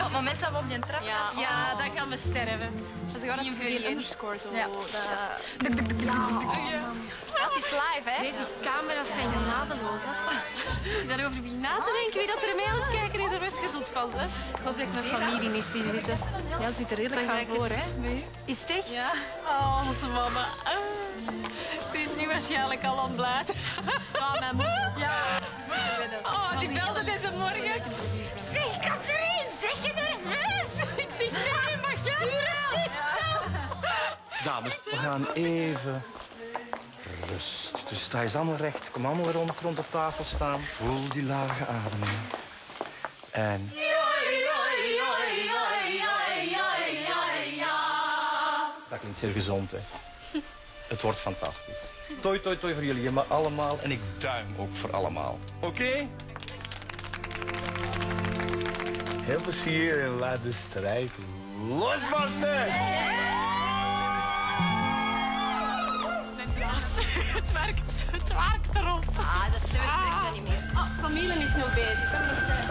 Op het moment dat we op die trap gaan staan. Ja, dan gaan we sterven. Dat is gewoon een 2-1-score zo. Ja. Dat is live, hè? Deze camera's zijn genadeloos, hè? Als je daarover begint na te denken, wie dat er mee aan het kijken is, er best gezond van, hè? Ik hoop dat ik mijn familie niet zie zitten. Ja, ze zit er redelijk aan voor, hè? Is het echt? Ja. Oh, onze mama. Die is nu waarschijnlijk al ontblaad. Oh, mijn moeder. Ja. Oh, die belde deze morgen. Zeg, Catherine, zeg je nerveus? Ik zeg, nee, maar jij precies. Dames, we gaan even... rust. Dus sta eens allemaal recht. Kom allemaal rond op tafel staan. Voel die lage ademing. En... dat klinkt zeer gezond, hè. Het wordt fantastisch. Toi, toi, toi voor jullie, maar allemaal. En ik duim ook voor allemaal. Oké? Okay? Heel plezier en laat de strijd losbarsten! Het werkt erop. Ah, dat is serieus, dat niet meer. Oh, familie is nog bezig.